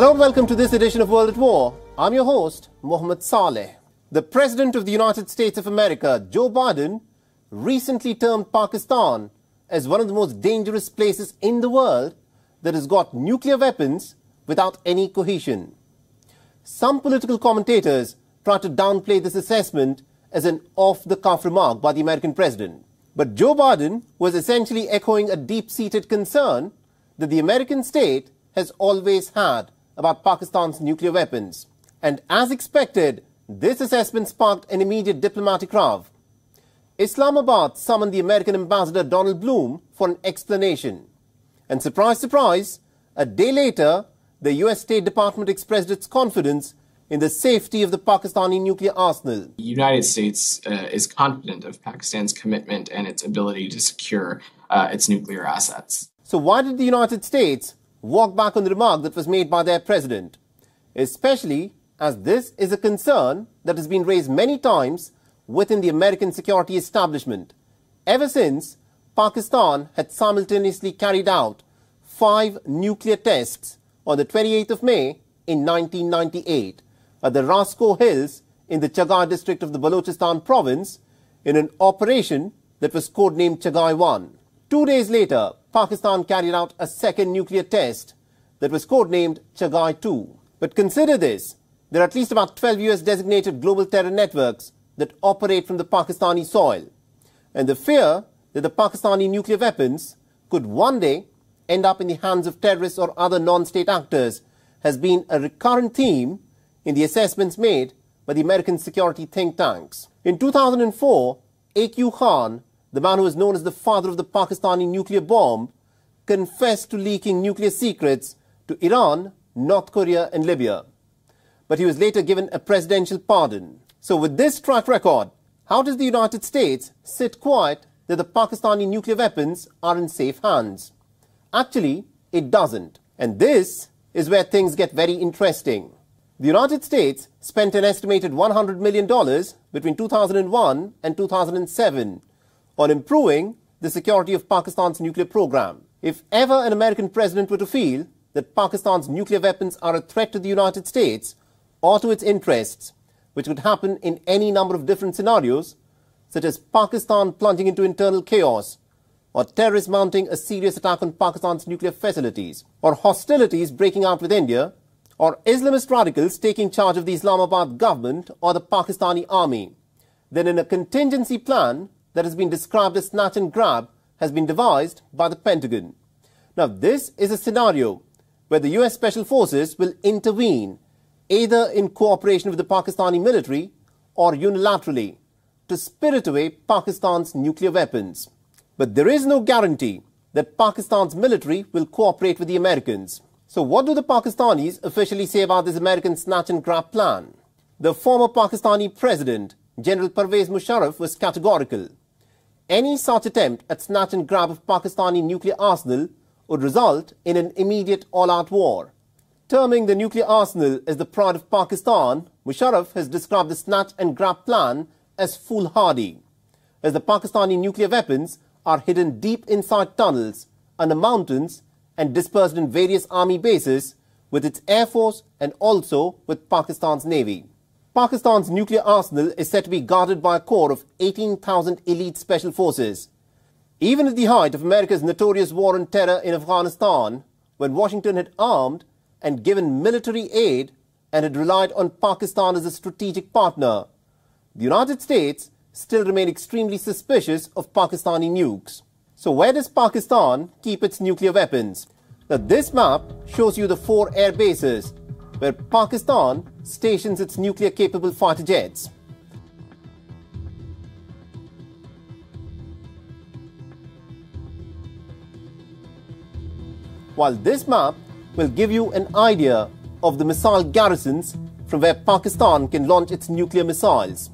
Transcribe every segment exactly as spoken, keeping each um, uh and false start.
Hello and welcome to this edition of World at War. I'm your host, Mohammed Saleh. The President of the United States of America, Joe Biden, recently termed Pakistan as one of the most dangerous places in the world that has got nuclear weapons without any cohesion. Some political commentators try to downplay this assessment as an off-the-cuff remark by the American president. But Joe Biden was essentially echoing a deep-seated concern that the American state has always had about Pakistan's nuclear weapons. And as expected, this assessment sparked an immediate diplomatic row. Islamabad summoned the American ambassador Donald Bloom for an explanation. And surprise, surprise, a day later, the U S State Department expressed its confidence in the safety of the Pakistani nuclear arsenal. The United States uh, is confident of Pakistan's commitment and its ability to secure uh, its nuclear assets. So why did the United States walk back on the remark that was made by their president? Especially as this is a concern that has been raised many times within the American security establishment, ever since Pakistan had simultaneously carried out five nuclear tests on the twenty-eighth of May in nineteen ninety-eight. At the Rasko Hills in the Chagai district of the Balochistan province in an operation that was codenamed Chagai one. Two days later, Pakistan carried out a second nuclear test that was codenamed Chagai two. But consider this, there are at least about twelve U S designated global terror networks that operate from the Pakistani soil. And the fear that the Pakistani nuclear weapons could one day end up in the hands of terrorists or other non-state actors has been a recurrent theme in the assessments made by the American security think tanks. In two thousand four, A Q Khan, the man who is known as the father of the Pakistani nuclear bomb, confessed to leaking nuclear secrets to Iran, North Korea and Libya. But he was later given a presidential pardon. So with this track record, how does the United States sit quiet that the Pakistani nuclear weapons are in safe hands? Actually, it doesn't. And this is where things get very interesting. The United States spent an estimated one hundred million dollars between two thousand one and two thousand seven on improving the security of Pakistan's nuclear program. If ever an American president were to feel that Pakistan's nuclear weapons are a threat to the United States or to its interests, which could happen in any number of different scenarios, such as Pakistan plunging into internal chaos, or terrorists mounting a serious attack on Pakistan's nuclear facilities, or hostilities breaking out with India, or Islamist radicals taking charge of the Islamabad government or the Pakistani army, then in a contingency plan that has been described as snatch and grab has been devised by the Pentagon. Now this is a scenario where the U S Special Forces will intervene either in cooperation with the Pakistani military or unilaterally to spirit away Pakistan's nuclear weapons. But there is no guarantee that Pakistan's military will cooperate with the Americans. So what do the Pakistanis officially say about this American snatch and grab plan? The former Pakistani president, General Pervez Musharraf, was categorical. Any such attempt at snatch and grab of Pakistani nuclear arsenal would result in an immediate all-out war. Terming the nuclear arsenal as the pride of Pakistan, Musharraf has described the snatch and grab plan as foolhardy, as the Pakistani nuclear weapons are hidden deep inside tunnels under mountains and dispersed in various army bases with its air force and also with Pakistan's navy. Pakistan's nuclear arsenal is said to be guarded by a corps of eighteen thousand elite special forces. Even at the height of America's notorious war on terror in Afghanistan, when Washington had armed and given military aid and had relied on Pakistan as a strategic partner, the United States still remained extremely suspicious of Pakistani nukes. So where does Pakistan keep its nuclear weapons? Now this map shows you the four air bases where Pakistan stations its nuclear-capable fighter jets. While this map will give you an idea of the missile garrisons from where Pakistan can launch its nuclear missiles.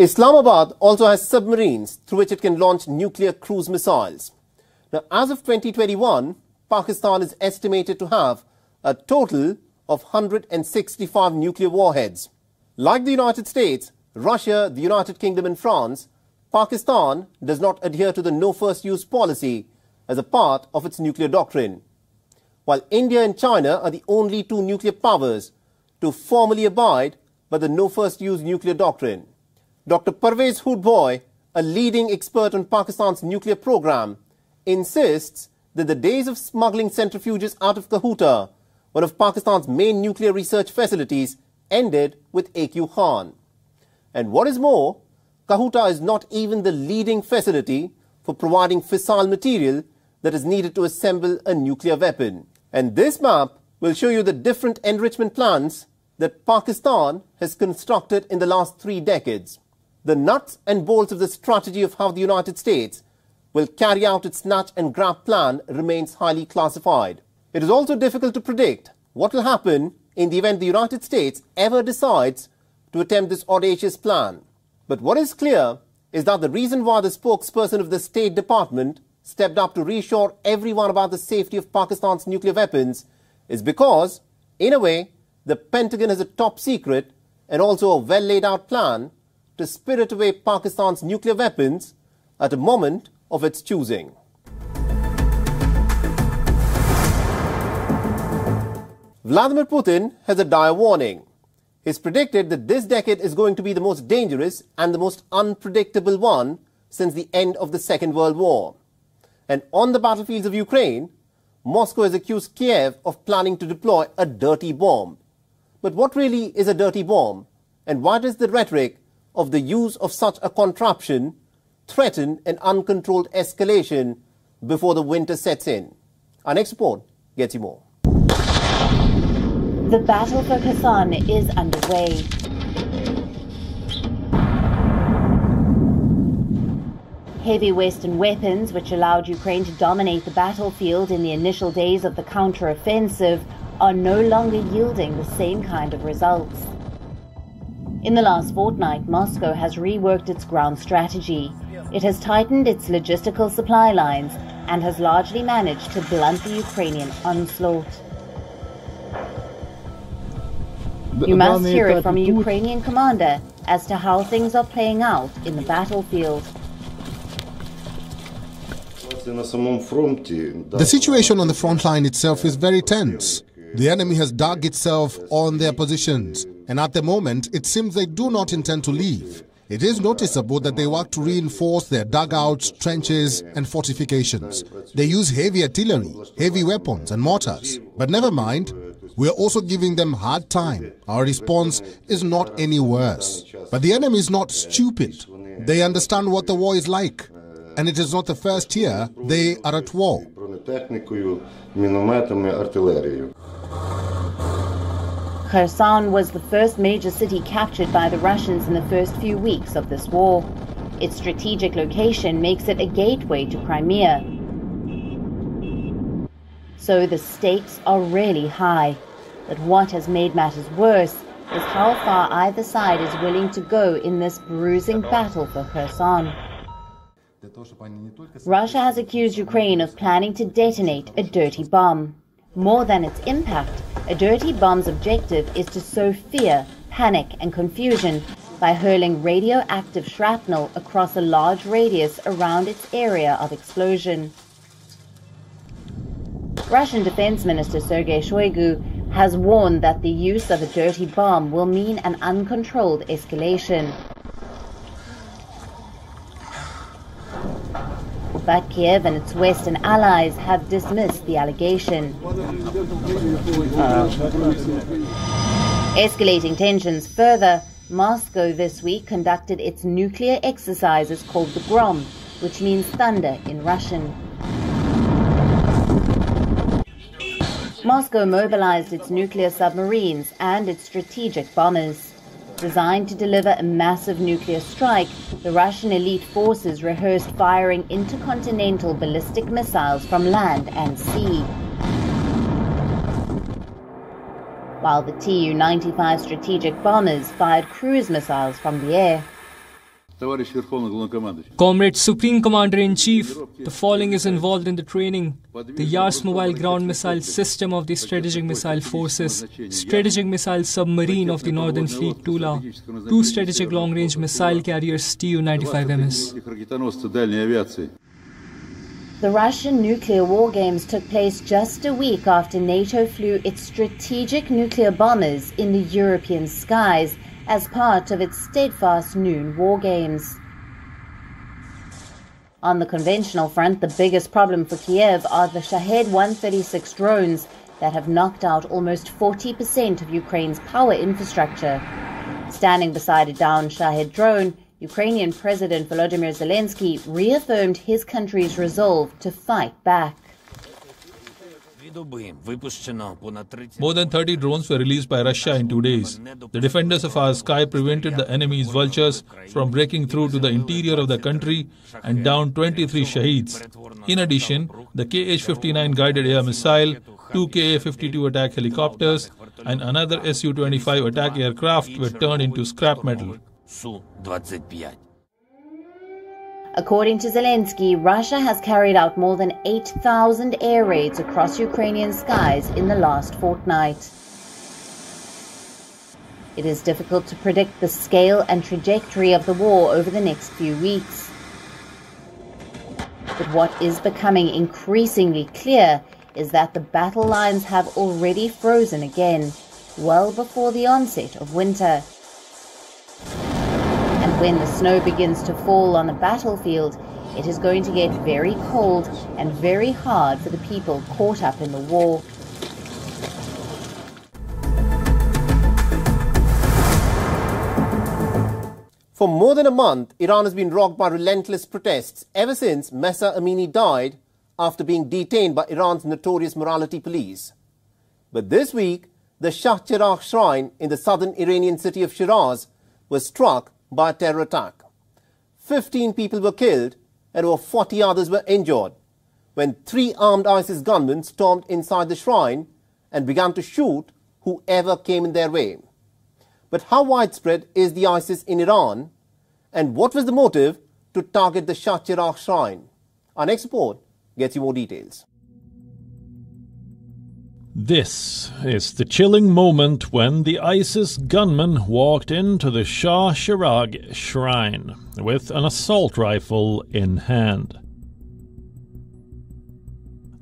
Islamabad also has submarines through which it can launch nuclear cruise missiles. Now, as of twenty twenty-one, Pakistan is estimated to have a total of one hundred sixty-five nuclear warheads. Like the United States, Russia, the United Kingdom and France, Pakistan does not adhere to the no-first-use policy as a part of its nuclear doctrine, while India and China are the only two nuclear powers to formally abide by the no-first-use nuclear doctrine. Doctor Pervez Musharraf, a leading expert on Pakistan's nuclear program, insists that the days of smuggling centrifuges out of Kahuta, one of Pakistan's main nuclear research facilities, ended with A Q Khan. And what is more, Kahuta is not even the leading facility for providing fissile material that is needed to assemble a nuclear weapon. And this map will show you the different enrichment plants that Pakistan has constructed in the last three decades. The nuts and bolts of the strategy of how the United States will carry out its snatch and grab plan remains highly classified. It is also difficult to predict what will happen in the event the United States ever decides to attempt this audacious plan. But what is clear is that the reason why the spokesperson of the State Department stepped up to reassure everyone about the safety of Pakistan's nuclear weapons is because, in a way, the Pentagon has a top secret and also a well-laid-out plan to spirit away Pakistan's nuclear weapons at a moment of its choosing. Vladimir Putin has a dire warning. It's predicted that this decade is going to be the most dangerous and the most unpredictable one since the end of the Second World War. And on the battlefields of Ukraine, Moscow has accused Kiev of planning to deploy a dirty bomb. But what really is a dirty bomb? And what is the rhetoric of the use of such a contraption threaten an uncontrolled escalation before the winter sets in? Our next report gets you more. The battle for Kherson is underway. Heavy Western weapons, which allowed Ukraine to dominate the battlefield in the initial days of the counter-offensive, are no longer yielding the same kind of results. In the last fortnight, Moscow has reworked its ground strategy. It has tightened its logistical supply lines and has largely managed to blunt the Ukrainian onslaught. You must hear it from a Ukrainian commander as to how things are playing out in the battlefield. The situation on the front line itself is very tense. The enemy has dug itself on their positions, and at the moment it seems they do not intend to leave. It is noticeable that they work to reinforce their dugouts, trenches and fortifications. They use heavy artillery, heavy weapons and mortars. But never mind, we are also giving them hard time. Our response is not any worse. But the enemy is not stupid. They understand what the war is like. And it is not the first year they are at war. Kherson was the first major city captured by the Russians in the first few weeks of this war. Its strategic location makes it a gateway to Crimea. So the stakes are really high. But what has made matters worse is how far either side is willing to go in this bruising battle for Kherson. Russia has accused Ukraine of planning to detonate a dirty bomb. More than its impact, a dirty bomb's objective is to sow fear, panic and confusion by hurling radioactive shrapnel across a large radius around its area of explosion. Russian Defense Minister Sergei Shoigu has warned that the use of a dirty bomb will mean an uncontrolled escalation. But Kiev and its Western allies have dismissed the allegation. Escalating tensions further, Moscow this week conducted its nuclear exercises called the Grom, which means thunder in Russian. Moscow mobilized its nuclear submarines and its strategic bombers. Designed to deliver a massive nuclear strike, the Russian elite forces rehearsed firing intercontinental ballistic missiles from land and sea. While the T U ninety-five strategic bombers fired cruise missiles from the air. Comrade Supreme Commander-in-Chief, the following is involved in the training. The Yars mobile ground missile system of the Strategic Missile Forces, Strategic Missile Submarine of the Northern Fleet Tula, two Strategic Long-Range Missile Carriers T U ninety-five M S. The Russian nuclear war games took place just a week after NATO flew its strategic nuclear bombers in the European skies as part of its steadfast noon war games. On the conventional front, the biggest problem for Kiev are the Shahed one thirty-six drones that have knocked out almost forty percent of Ukraine's power infrastructure. Standing beside a downed Shahed drone, Ukrainian President Volodymyr Zelensky reaffirmed his country's resolve to fight back. More than thirty drones were released by Russia in two days. The defenders of our sky prevented the enemy's vultures from breaking through to the interior of the country and downed twenty-three Shaheeds. In addition, the K H fifty-nine guided air missile, two K A fifty-two attack helicopters and another S U twenty-five attack aircraft were turned into scrap metal. According to Zelensky, Russia has carried out more than eight thousand air raids across Ukrainian skies in the last fortnight. It is difficult to predict the scale and trajectory of the war over the next few weeks. But what is becoming increasingly clear is that the battle lines have already frozen again, well before the onset of winter. When the snow begins to fall on the battlefield, it is going to get very cold and very hard for the people caught up in the war. For more than a month, Iran has been rocked by relentless protests ever since Mahsa Amini died after being detained by Iran's notorious morality police. But this week, the Shah Cheragh shrine in the southern Iranian city of Shiraz was struck by a terror attack. fifteen people were killed and over forty others were injured when three armed ISIS gunmen stormed inside the shrine and began to shoot whoever came in their way. But how widespread is the ISIS in Iran, and what was the motive to target the Shah Cheragh shrine? Our next report gets you more details. This is the chilling moment when the ISIS gunman walked into the Shah Cheragh shrine with an assault rifle in hand.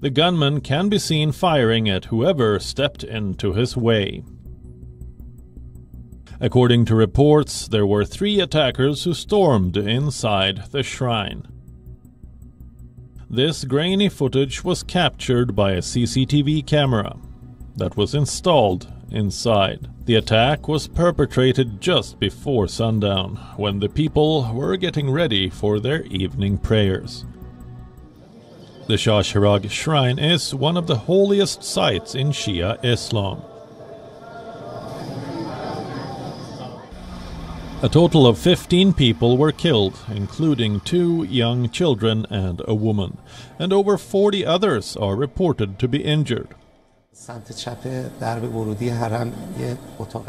The gunman can be seen firing at whoever stepped into his way. According to reports, there were three attackers who stormed inside the shrine. This grainy footage was captured by a C C T V camera that was installed inside. The attack was perpetrated just before sundown, when the people were getting ready for their evening prayers. The Shah Cheragh shrine is one of the holiest sites in Shia Islam. A total of fifteen people were killed, including two young children and a woman, and over forty others are reported to be injured. There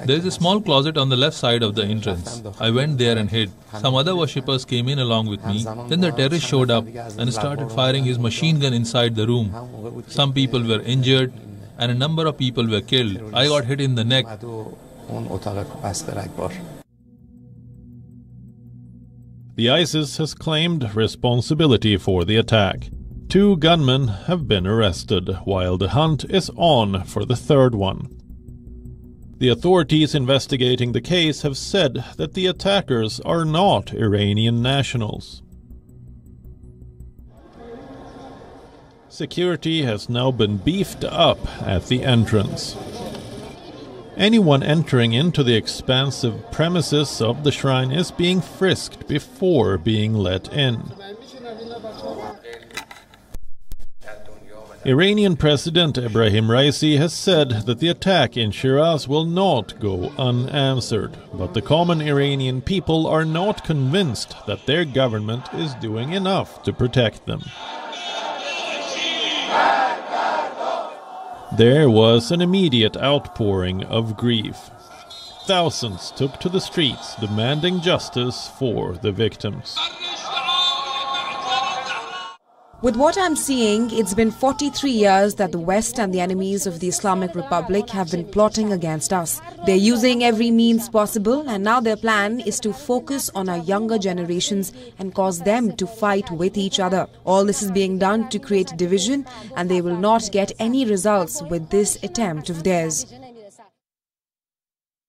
is a small closet on the left side of the entrance. I went there and hid. Some other worshippers came in along with me. Then the terrorist showed up and started firing his machine gun inside the room. Some people were injured and a number of people were killed. I got hit in the neck. The ISIS has claimed responsibility for the attack. Two gunmen have been arrested, while the hunt is on for the third one. The authorities investigating the case have said that the attackers are not Iranian nationals. Security has now been beefed up at the entrance. Anyone entering into the expansive premises of the shrine is being frisked before being let in. Iranian President Ibrahim Raisi has said that the attack in Shiraz will not go unanswered, but the common Iranian people are not convinced that their government is doing enough to protect them. There was an immediate outpouring of grief. Thousands took to the streets demanding justice for the victims. With what I'm seeing, it's been forty-three years that the West and the enemies of the Islamic Republic have been plotting against us. They're using every means possible, and now their plan is to focus on our younger generations and cause them to fight with each other. All this is being done to create division, and they will not get any results with this attempt of theirs.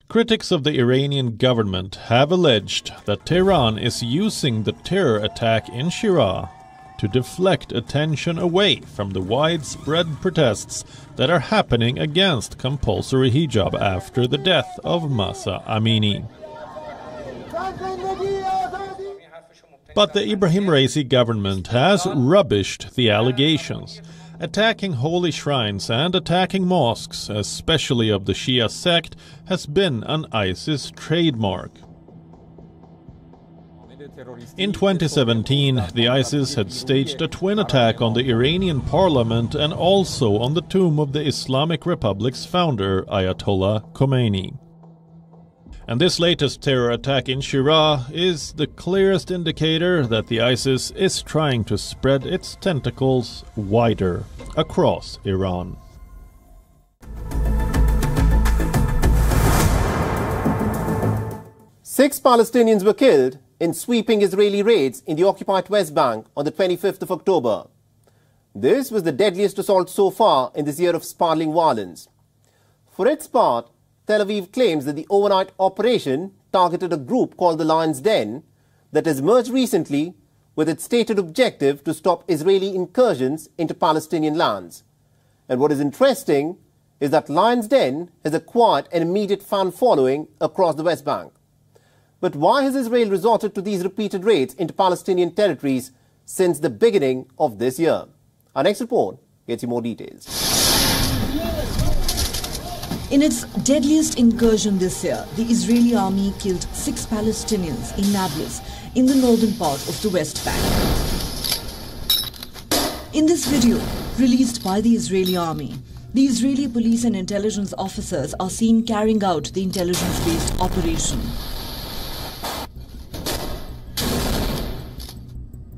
Critics of the Iranian government have alleged that Tehran is using the terror attack in Shiraz to deflect attention away from the widespread protests that are happening against compulsory hijab after the death of Mahsa Amini. But the Ibrahim Raisi government has rubbished the allegations, attacking holy shrines and attacking mosques, especially of the Shia sect, has been an ISIS trademark. In twenty seventeen, the ISIS had staged a twin attack on the Iranian parliament and also on the tomb of the Islamic Republic's founder, Ayatollah Khomeini. And this latest terror attack in Shiraz is the clearest indicator that the ISIS is trying to spread its tentacles wider across Iran. Six Palestinians were killed in sweeping Israeli raids in the occupied West Bank on the twenty-fifth of October. This was the deadliest assault so far in this year of spiraling violence. For its part, Tel Aviv claims that the overnight operation targeted a group called the Lion's Den that has merged recently with its stated objective to stop Israeli incursions into Palestinian lands. And what is interesting is that Lion's Den has acquired an immediate fan following across the West Bank. But why has Israel resorted to these repeated raids into Palestinian territories since the beginning of this year? Our next report gets you more details. In its deadliest incursion this year, the Israeli army killed six Palestinians in Nablus, in the northern part of the West Bank. In this video, released by the Israeli army, the Israeli police and intelligence officers are seen carrying out the intelligence-based operation.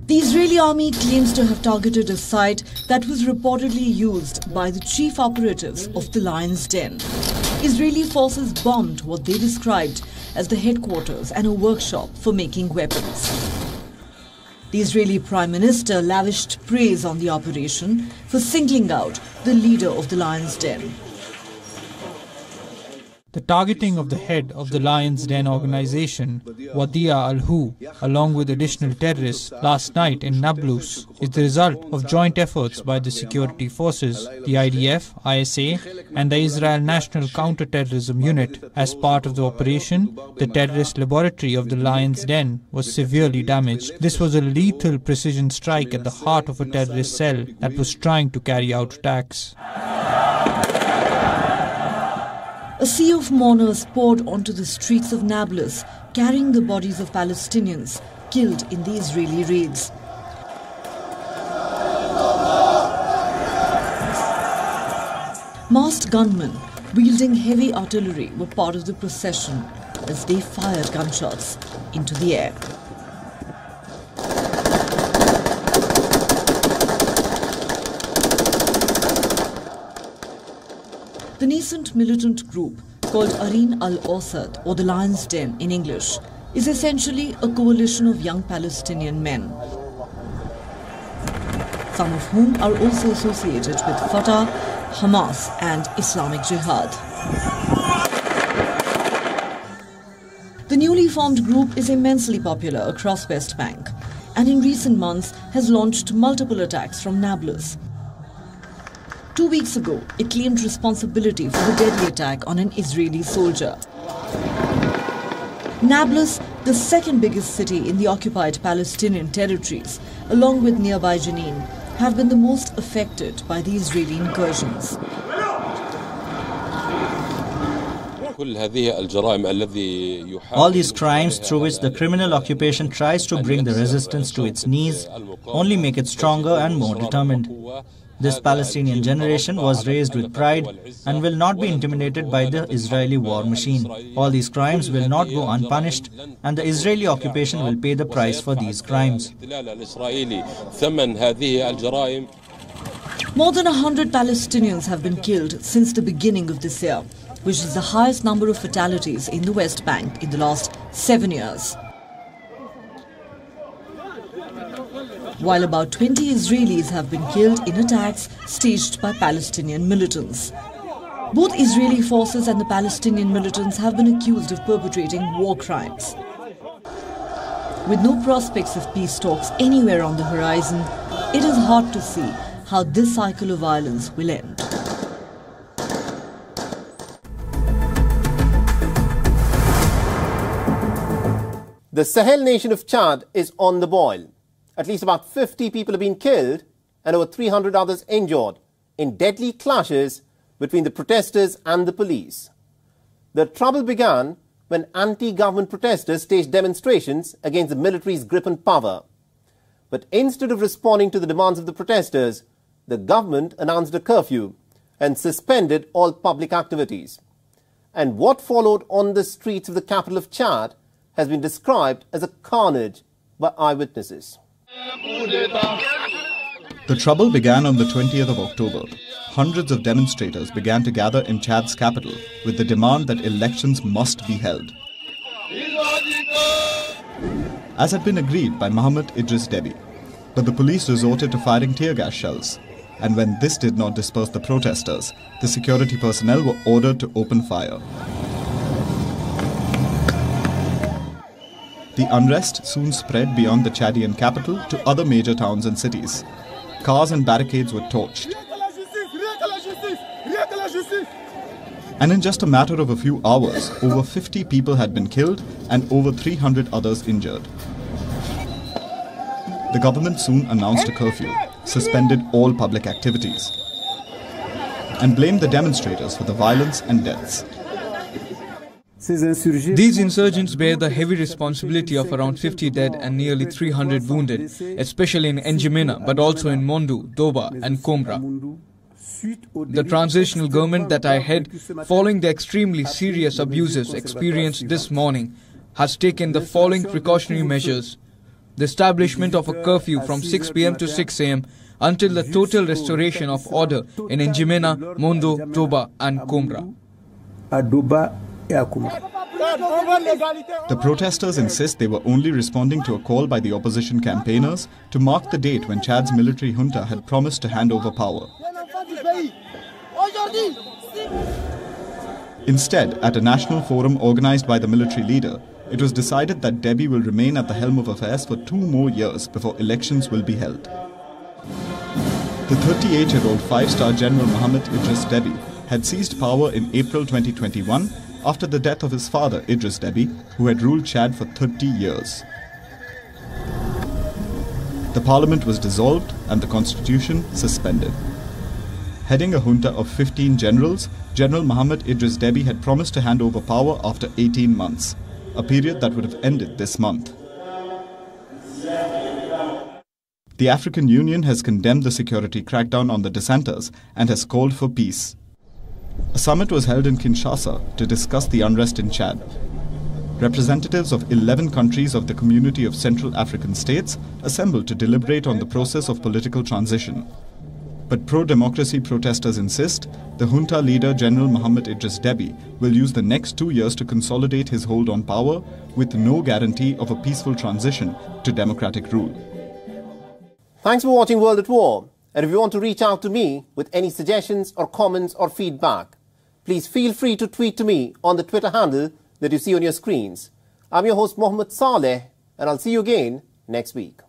The Israeli army claims to have targeted a site that was reportedly used by the chief operatives of the Lion's Den. Israeli forces bombed what they described as the headquarters and a workshop for making weapons. The Israeli Prime Minister lavished praise on the operation for singling out the leader of the Lion's Den. The targeting of the head of the Lion's Den organization, Wadia al-Hu, along with additional terrorists last night in Nablus, is the result of joint efforts by the security forces, the I D F, I S A, and the Israel National Counter-Terrorism Unit. As part of the operation, the terrorist laboratory of the Lion's Den was severely damaged. This was a lethal precision strike at the heart of a terrorist cell that was trying to carry out attacks. A sea of mourners poured onto the streets of Nablus, carrying the bodies of Palestinians killed in the Israeli raids. Masked gunmen wielding heavy artillery were part of the procession as they fired gunshots into the air. The nascent militant group, called Arin al-Awsat, or the Lion's Den in English, is essentially a coalition of young Palestinian men, some of whom are also associated with Fatah, Hamas and Islamic Jihad. The newly formed group is immensely popular across West Bank and in recent months has launched multiple attacks from Nablus. Two weeks ago, it claimed responsibility for the deadly attack on an Israeli soldier. Nablus, the second biggest city in the occupied Palestinian territories, along with nearby Jenin, have been the most affected by the Israeli incursions. All these crimes through which the criminal occupation tries to bring the resistance to its knees only make it stronger and more determined. This Palestinian generation was raised with pride and will not be intimidated by the Israeli war machine. All these crimes will not go unpunished, and the Israeli occupation will pay the price for these crimes. More than one hundred Palestinians have been killed since the beginning of this year, which is the highest number of fatalities in the West Bank in the last seven years. While about twenty Israelis have been killed in attacks staged by Palestinian militants. Both Israeli forces and the Palestinian militants have been accused of perpetrating war crimes. With no prospects of peace talks anywhere on the horizon, it is hard to see how this cycle of violence will end. The Sahel nation of Chad is on the boil. At least about fifty people have been killed and over three hundred others injured in deadly clashes between the protesters and the police. The trouble began when anti-government protesters staged demonstrations against the military's grip on power. But instead of responding to the demands of the protesters, the government announced a curfew and suspended all public activities. And what followed on the streets of the capital of Chad has been described as a carnage by eyewitnesses. The trouble began on the twentieth of October. Hundreds of demonstrators began to gather in Chad's capital with the demand that elections must be held, as had been agreed by Mohamed Idriss Deby. But the police resorted to firing tear gas shells. And when this did not disperse the protesters, the security personnel were ordered to open fire. The unrest soon spread beyond the Chadian capital to other major towns and cities. Cars and barricades were torched. And in just a matter of a few hours, over fifty people had been killed and over three hundred others injured. The government soon announced a curfew, suspended all public activities, and blamed the demonstrators for the violence and deaths. These insurgents bear the heavy responsibility of around fifty dead and nearly three hundred wounded, especially in N'Djamena, but also in Mondo, Doba and Komra. The transitional government that I head, following the extremely serious abuses experienced this morning, has taken the following precautionary measures: the establishment of a curfew from six p m to six a m until the total restoration of order in N'Djamena, Mondo, Doba and Komra. The protesters insist they were only responding to a call by the opposition campaigners to mark the date when Chad's military junta had promised to hand over power. Instead, at a national forum organized by the military leader, it was decided that Deby will remain at the helm of affairs for two more years before elections will be held. The thirty-eight-year-old five-star general Mohamed Idriss Deby had seized power in April twenty twenty-one after the death of his father, Idriss Deby, who had ruled Chad for thirty years. The parliament was dissolved and the constitution suspended. Heading a junta of fifteen generals, General Mohamed Idriss Deby had promised to hand over power after eighteen months, a period that would have ended this month. The African Union has condemned the security crackdown on the dissenters and has called for peace. A summit was held in Kinshasa to discuss the unrest in Chad. Representatives of eleven countries of the Community of Central African States assembled to deliberate on the process of political transition. But pro-democracy protesters insist the junta leader General Mohamed Idriss Deby will use the next two years to consolidate his hold on power with no guarantee of a peaceful transition to democratic rule. Thanks for watching World at War. And if you want to reach out to me with any suggestions or comments or feedback, please feel free to tweet to me on the Twitter handle that you see on your screens. I'm your host Mohammed Saleh, and I'll see you again next week.